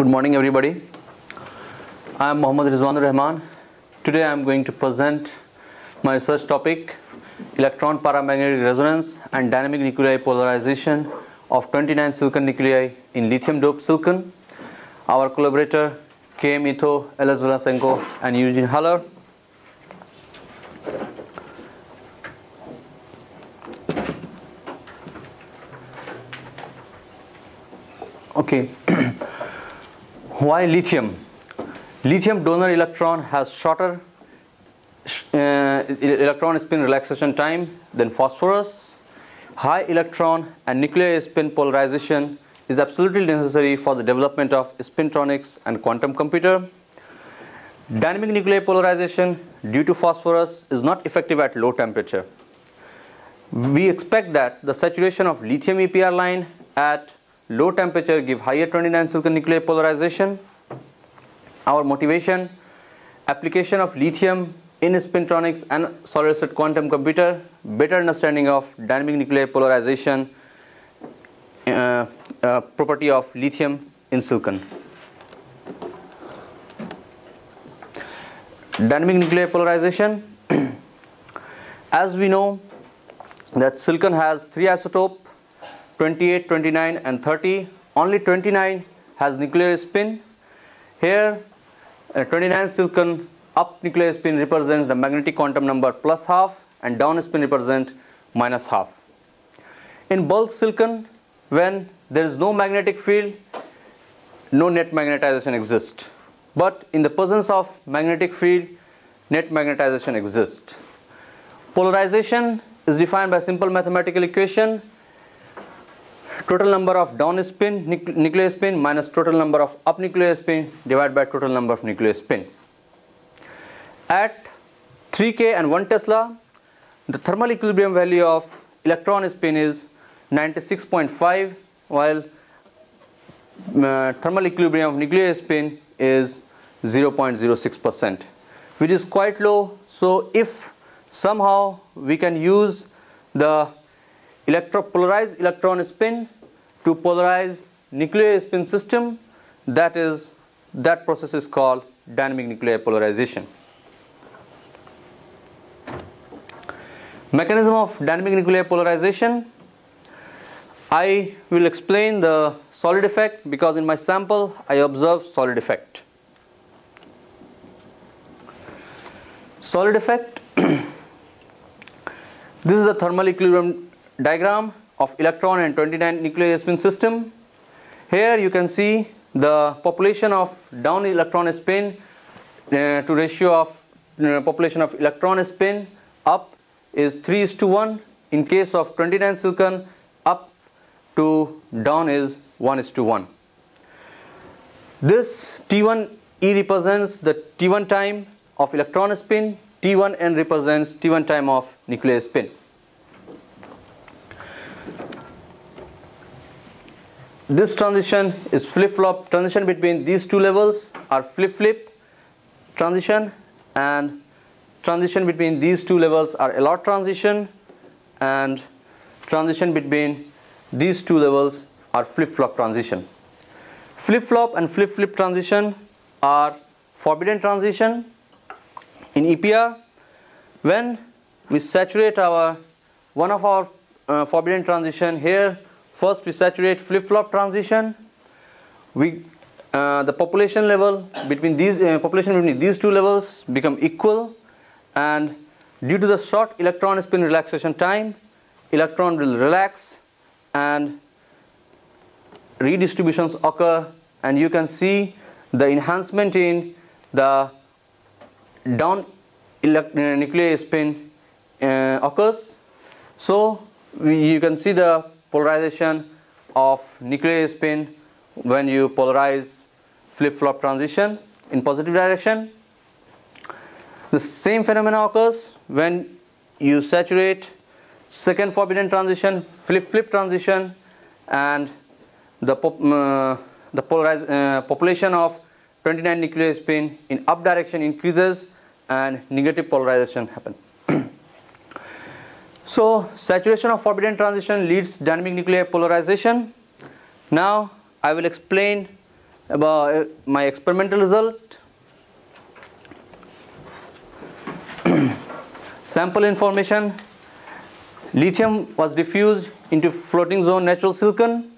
Good morning, everybody. I am Mohammad Rizwanur Rahman. Today I am going to present my research topic, Electron Paramagnetic Resonance and Dynamic Nuclear Polarization of 29 silicon nuclei in lithium-doped silicon. Our collaborator, K. Mitoh, L.S. Velasenko, and Eugene Haller. Okay, why lithium? Lithium donor electron has shorter electron spin relaxation time than phosphorus. High electron and nuclear spin polarization is absolutely necessary for the development of spintronics and quantum computer. Dynamic nuclear polarization due to phosphorus is not effective at low temperature. We expect that the saturation of lithium EPR line at low temperature give higher 29 silicon nuclear polarization. Our motivation, application of lithium in spintronics and solid state quantum computer, better understanding of dynamic nuclear polarization property of lithium in silicon. Dynamic nuclear polarization. As we know that silicon has three isotopes, 28, 29 and 30. Only 29 has nuclear spin. Here 29 silicon up nuclear spin represents the magnetic quantum number plus half, and down spin represents minus half. In bulk silicon, when there is no magnetic field, no net magnetization exists. But in the presence of magnetic field, net magnetization exists. Polarization is defined by simple mathematical equation. Total number of down spin nuclear spin minus total number of up nuclear spin divided by total number of nuclear spin. At 3K and 1 Tesla, the thermal equilibrium value of electron spin is 96.5, while thermal equilibrium of nuclear spin is 0.06%, which is quite low. So if somehow we can use the polarized electron spin to polarize nuclear spin system, that process is called dynamic nuclear polarization. Mechanism of dynamic nuclear polarization. I will explain the solid effect because in my sample I observed solid effect. Solid effect. This is a thermal equilibrium diagram of electron and 29 nuclear spin system. Here you can see the population of down electron spin to ratio of population of electron spin up is 3:1. In case of 29 silicon, up to down is 1:1. This T1E represents the T1 time of electron spin, T1N represents T1 time of nuclear spin. This transition is flip-flop transition between these two levels are flip-flip transition, and transition between these two levels are Allot transition, and transition between these two levels are flip-flop transition. Flip-flop and flip-flip transition are forbidden transition in EPR. When we saturate one of our forbidden transition here, first we saturate flip-flop transition. The population level between these two levels become equal, and due to the short electron spin relaxation time, electron will relax and redistributions occur, and you can see the enhancement in the down nuclear spin occurs. So you can see the polarization of nuclear spin when you polarize flip-flop transition in positive direction. The same phenomena occurs when you saturate second forbidden transition, flip-flip transition, and the population of 29 nuclear spin in up direction increases and negative polarization happens. So, saturation of forbidden transition leads dynamic nuclear polarization. Now, I will explain about my experimental result. Sample information: lithium was diffused into floating zone natural silicon.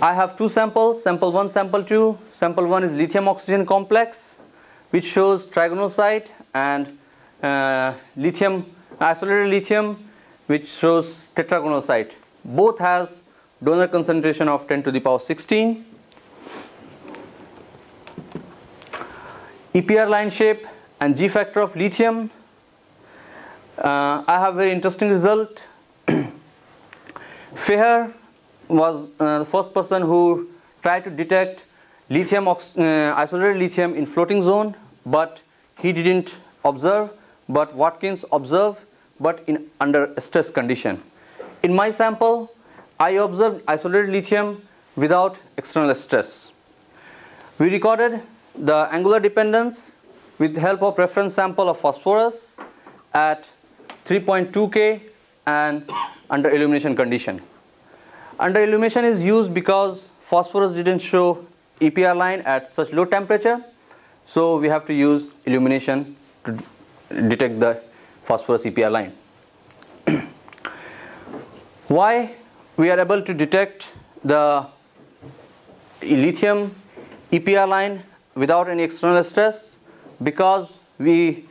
I have two samples, sample 1, sample 2. Sample 1 is lithium oxygen complex, which shows trigonal site, and isolated lithium, which shows tetragonal site. Both has donor concentration of 10 to the power 16. EPR line shape and G factor of lithium. I have very interesting result. Feher was the first person who tried to detect lithium isolated lithium in floating zone, but he didn't observe, but Watkins observed, but in under stress condition. In my sample, I observed isolated lithium without external stress. We recorded the angular dependence with help of reference sample of phosphorus at 3.2K and under illumination condition. Under illumination is used because phosphorus didn't show EPR line at such low temperature, so we have to use illumination to detect the phosphorus EPR line. Why we are able to detect the lithium EPR line without any external stress? Because we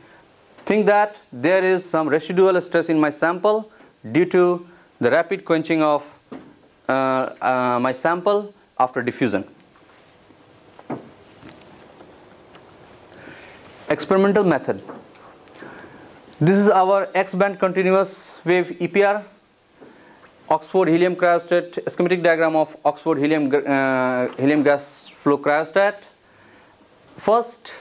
think that there is some residual stress in my sample due to the rapid quenching of my sample after diffusion. Experimental method. This is our X-band continuous wave EPR, Oxford helium cryostat, a schematic diagram of Oxford helium gas flow cryostat. First,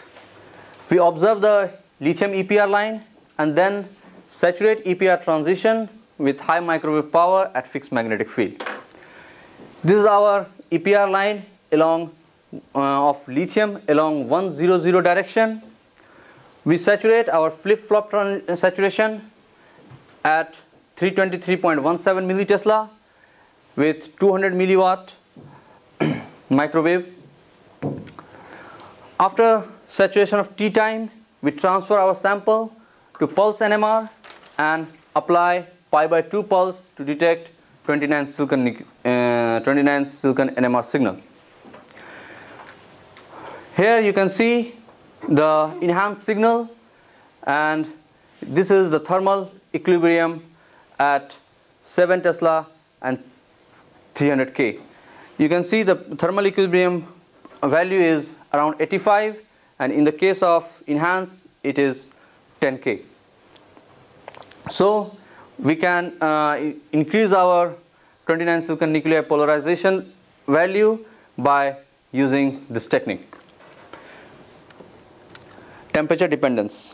we observe the lithium EPR line and then saturate EPR transition with high microwave power at fixed magnetic field. This is our EPR line along of lithium along 100 direction. We saturate our flip-flop saturation at 323.17 millitesla with 200 milliwatt microwave. After saturation of T time, we transfer our sample to pulse NMR and apply pi/2 pulse to detect 29 silicon NMR signal. Here you can see the enhanced signal, and this is the thermal equilibrium at 7 Tesla and 300 K. You can see the thermal equilibrium value is around 85, and in the case of enhanced it is 10 K. So we can increase our 29 silicon nuclear polarization value by using this technique. Temperature dependence.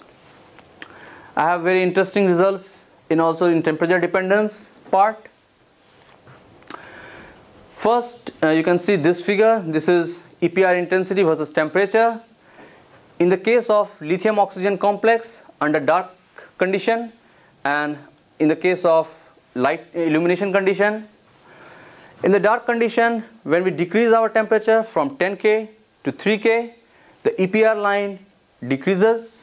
I have very interesting results also in temperature dependence part. First, you can see this figure. This is EPR intensity versus temperature. In the case of lithium oxygen complex under dark condition, and in the case of light illumination condition. In the dark condition, when we decrease our temperature from 10K to 3K, the EPR line decreases,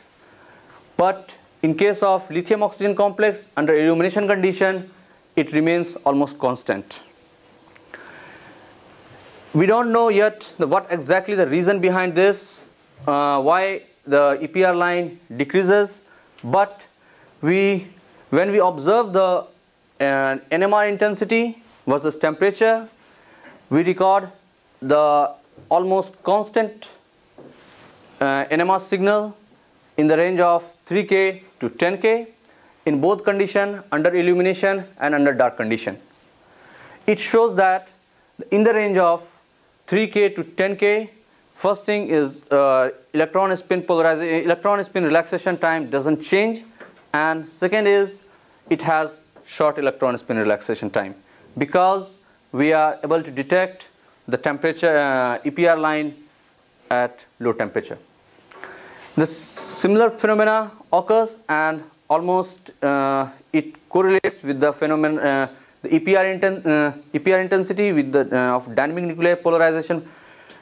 but in case of lithium oxygen complex under illumination condition, it remains almost constant. We don't know yet what exactly the reason behind this, why the EPR line decreases, but when we observe the NMR intensity versus temperature, we record the almost constant NMR signal in the range of 3K to 10K in both condition, under illumination and under dark condition. It shows that in the range of 3K to 10K, first thing is electron spin relaxation time doesn't change, and second is it has short electron spin relaxation time because we are able to detect the temperature EPR line at low temperature. The similar phenomena occurs, and almost it correlates with the phenomenon, the EPR intensity with the of dynamic nuclear polarization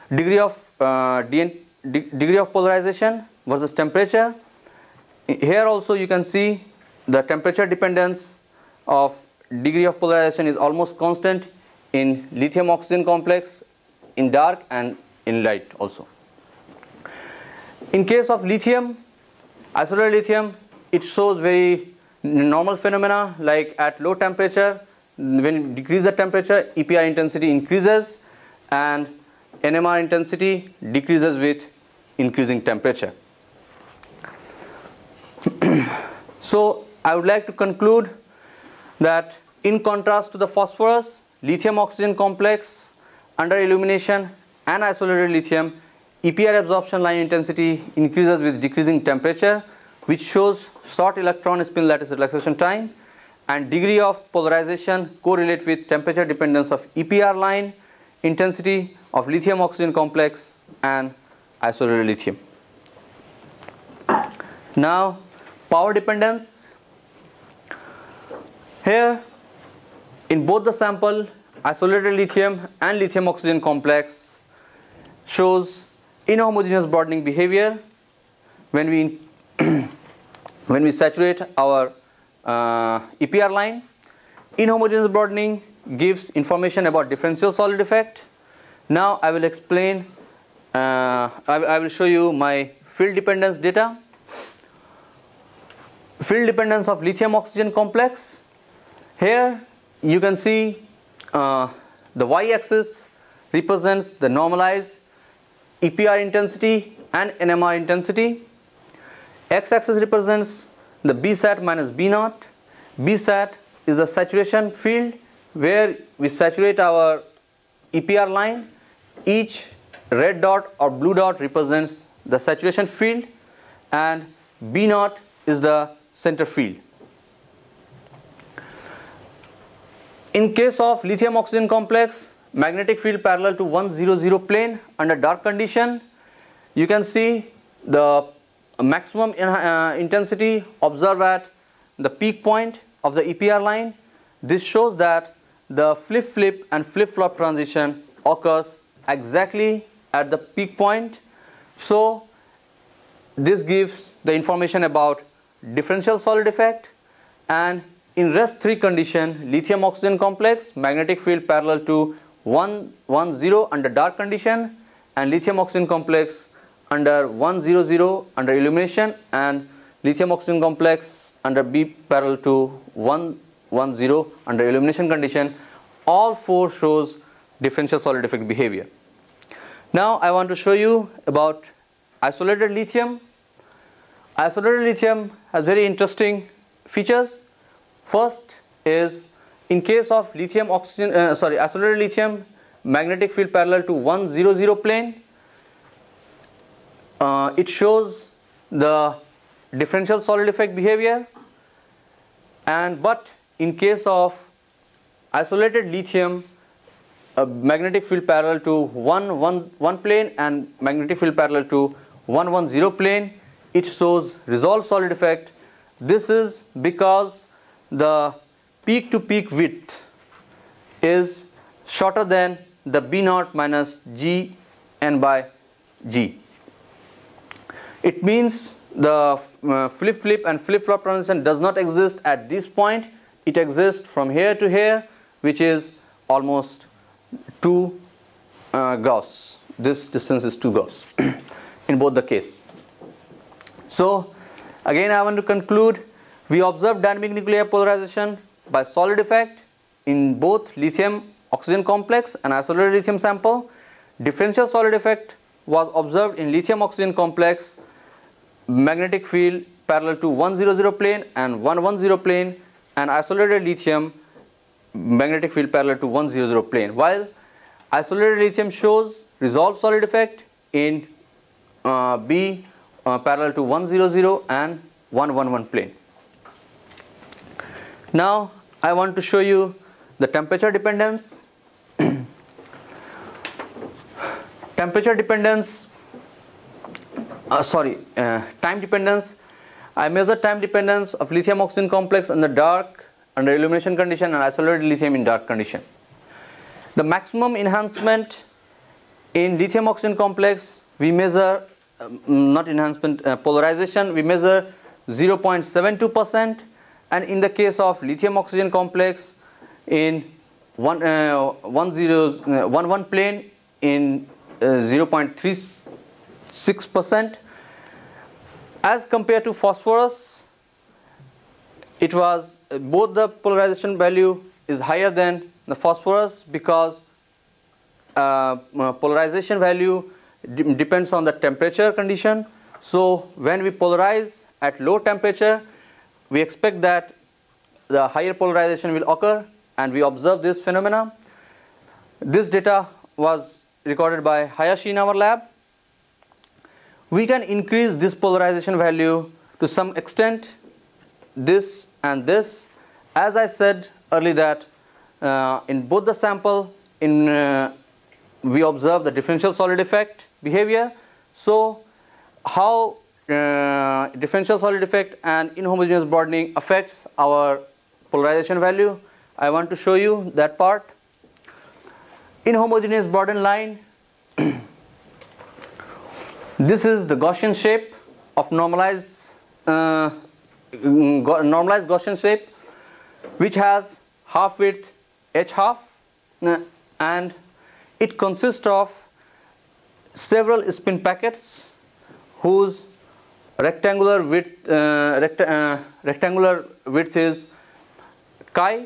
degree of polarization versus temperature. Here also you can see the temperature dependence of degree of polarization is almost constant in lithium oxygen complex, in dark and in light also. In case of lithium, isolated lithium, it shows very normal phenomena like at low temperature, when you decrease the temperature, EPR intensity increases and NMR intensity decreases with increasing temperature. So I would like to conclude that in contrast to the phosphorus, lithium oxygen complex under illumination and isolated lithium, EPR absorption line intensity increases with decreasing temperature, which shows short electron spin lattice relaxation time, and degree of polarization correlate with temperature dependence of EPR line intensity of lithium oxygen complex and isolated lithium. Now, power dependence. Here, in both the sample, isolated lithium and lithium oxygen complex shows inhomogeneous broadening behavior when we saturate our EPR line. Inhomogeneous broadening gives information about differential solid effect. Now I will explain, I will show you my field dependence data. Field dependence of lithium oxygen complex. Here you can see the y-axis represents the normalized EPR intensity and NMR intensity. X-axis represents the BSAT minus B0. BSAT is the saturation field where we saturate our EPR line. Each red dot or blue dot represents the saturation field, and B0 is the center field. In case of lithium oxygen complex, magnetic field parallel to 100 plane under dark condition, you can see the maximum intensity observed at the peak point of the EPR line. This shows that the flip-flip and flip-flop transition occurs exactly at the peak point. So this gives the information about differential solid effect. And in rest 3 condition, lithium oxygen complex, magnetic field parallel to 110 under dark condition, and lithium oxygen complex under 100 under illumination, and lithium oxygen complex under B parallel to 110 under illumination condition, all 4 shows differential solid effect behavior. Now I want to show you about isolated lithium. Isolated lithium has very interesting features. First is, in case of lithium oxygen, isolated lithium, magnetic field parallel to 100 plane, it shows the differential solid effect behavior. But in case of isolated lithium, magnetic field parallel to 111 plane and magnetic field parallel to 110 plane, it shows resolved solid effect. This is because the peak to peak width is shorter than the B0 minus G n by G. It means the flip-flip and flip-flop transition does not exist at this point. It exists from here to here, which is almost 2 Gauss. This distance is 2 Gauss in both the case. So again, I want to conclude, we observe dynamic nuclear polarization by solid effect in both lithium oxygen complex and isolated lithium sample. Differential solid effect was observed in lithium oxygen complex, magnetic field parallel to 100 plane and 110 plane, and isolated lithium, magnetic field parallel to 100 plane. While isolated lithium shows resolved solid effect in B parallel to 100 and 111 plane. Now I want to show you the temperature dependence. Temperature dependence, time dependence. I measure time dependence of lithium oxygen complex in the dark under illumination condition and isolated lithium in dark condition. The maximum enhancement In lithium oxygen complex, we measure not enhancement polarization, we measure 0.72%, and in the case of lithium oxygen complex in 11 plane in 0.36%. As compared to phosphorus, it was both the polarization value is higher than the phosphorus, because polarization value depends on the temperature condition. So when we polarize at low temperature, we expect that the higher polarization will occur, and we observe this phenomena. This data was recorded by Hayashi in our lab. We can increase this polarization value to some extent, this and this. As I said earlier, that in both the sample, we observe the differential solid effect behavior. So how differential solid effect and inhomogeneous broadening affects our polarization value, I want to show you that part. Inhomogeneous broadened line. This is the Gaussian shape of normalized Gaussian shape, which has half width h half, and it consists of several spin packets whose rectangular width is chi.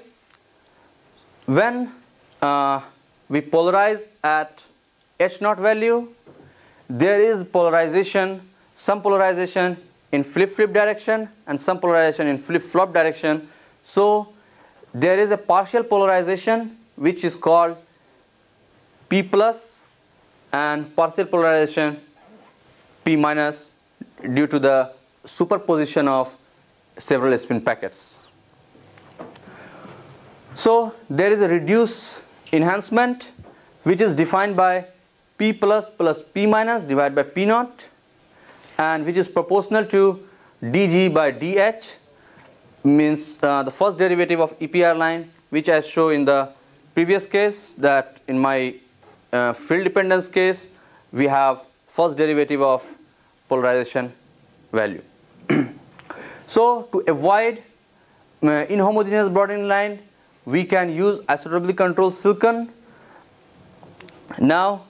When we polarize at H0 value, there is polarization, some polarization in flip-flip direction and some polarization in flip-flop direction. So there is a partial polarization which is called P plus and partial polarization P minus, due to the superposition of several spin packets. So there is a reduced enhancement which is defined by P plus plus P minus divided by P naught, and which is proportional to dG by dH, means the first derivative of EPR line, which I show in the previous case, that in my field dependence case we have first derivative of polarization value. So to avoid inhomogeneous broadening line, we can use isotopically controlled silicon. Now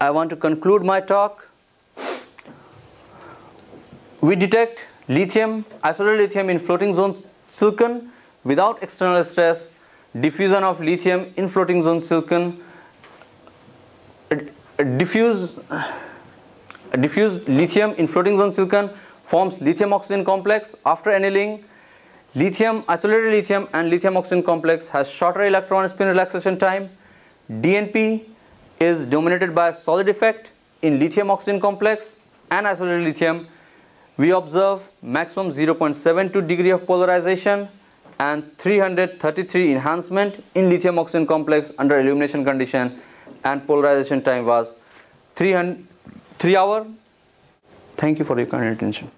I want to conclude my talk. We detect lithium, isolated lithium in floating zone silicon without external stress. Diffusion of lithium in floating zone silicon. Diffused lithium in floating zone silicon forms lithium oxygen complex after annealing. Lithium, isolated lithium and lithium oxygen complex has shorter electron spin relaxation time. DNP is dominated by solid effect in lithium oxygen complex and isolated lithium. We observe maximum 0.72 degree of polarization and 333 enhancement in lithium oxygen complex under illumination condition, and polarization time was 3 hours. Thank you for your kind attention.